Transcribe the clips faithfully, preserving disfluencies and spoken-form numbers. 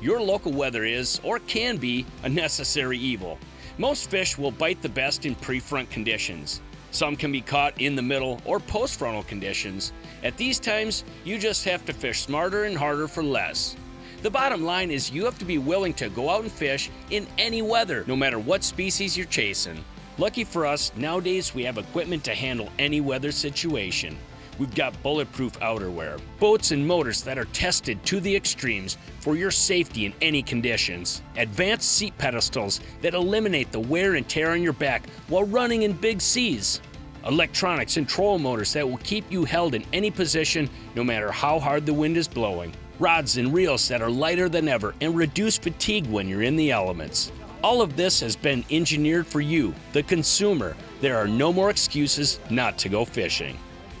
your local weather is, or can be, a necessary evil. Most fish will bite the best in prefront conditions. Some can be caught in the middle or postfrontal conditions. At these times, you just have to fish smarter and harder for less. The bottom line is you have to be willing to go out and fish in any weather, no matter what species you're chasing. Lucky for us, nowadays we have equipment to handle any weather situation. We've got bulletproof outerwear, boats and motors that are tested to the extremes for your safety in any conditions, advanced seat pedestals that eliminate the wear and tear on your back while running in big seas, electronics and trolling motors that will keep you held in any position no matter how hard the wind is blowing, rods and reels that are lighter than ever and reduce fatigue when you're in the elements. All of this has been engineered for you, the consumer. There are no more excuses not to go fishing.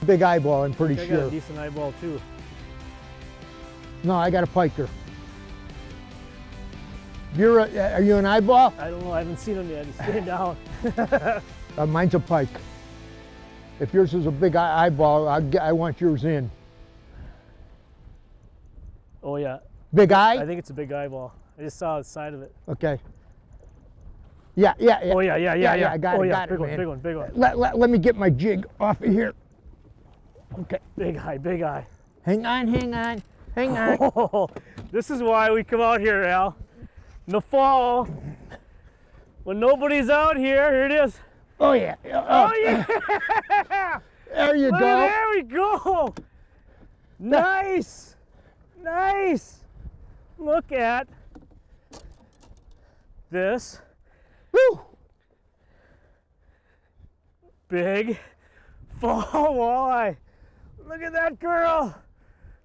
Big eyeball, I'm pretty I sure. I got a decent eyeball too. No, I got a piker. You're a, are you an eyeball? I don't know, I haven't seen him yet. He's sitting down. uh, mine's a pike. If yours is a big eye eyeball, I'll get, I want yours in. Oh yeah. Big eye? I think it's a big eyeball. I just saw the side of it. Okay. Yeah, yeah, yeah. Oh yeah, yeah, yeah, yeah. yeah. yeah I got oh, it, yeah. got big it, one, man. Big one, big one. Let, let, let me get my jig off of here. Okay. Big eye, big eye. Hang on, hang on, hang on. Oh, this is why we come out here, Al. In the fall, when nobody's out here, here it is. Oh, yeah. Oh, oh yeah. There you Look, go. There we go. Nice. Nice. Look at this. Woo. Big fall walleye. Look at that girl!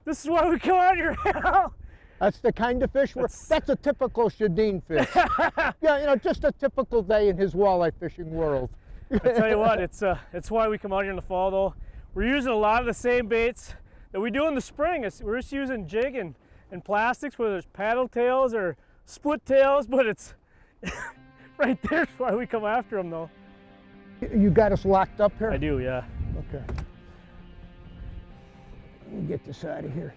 This is why we come out here now. That's the kind of fish we're, that's, that's a typical Shadeen fish. Yeah, you know, just a typical day in his walleye fishing world. I tell you what, it's, uh, it's why we come out here in the fall though. We're using a lot of the same baits that we do in the spring. It's, we're just using jig and, and plastics, whether it's paddle tails or split tails, but it's right there's why we come after them though. You got us locked up here? I do, yeah. Okay. Let me get this out of here.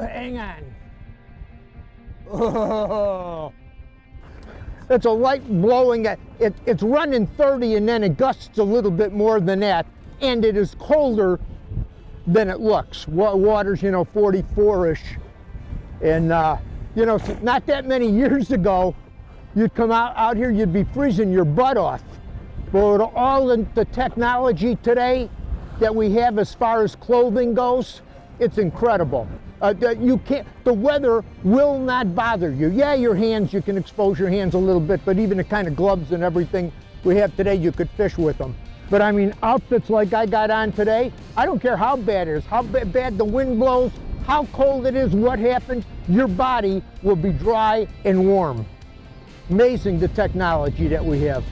Hang on. Oh, it's a light blowing. It, it's running thirty and then it gusts a little bit more than that. And it is colder than it looks. Water's, you know, forty-four-ish. And, uh, you know, not that many years ago, you'd come out, out here, you'd be freezing your butt off. But all the, the technology today, that we have as far as clothing goes, it's incredible. Uh, you can't, the weather will not bother you. Yeah, your hands, you can expose your hands a little bit, but even the kind of gloves and everything we have today, you could fish with them. But I mean, outfits like I got on today, I don't care how bad it is, how b bad the wind blows, how cold it is, what happens, your body will be dry and warm. Amazing the technology that we have.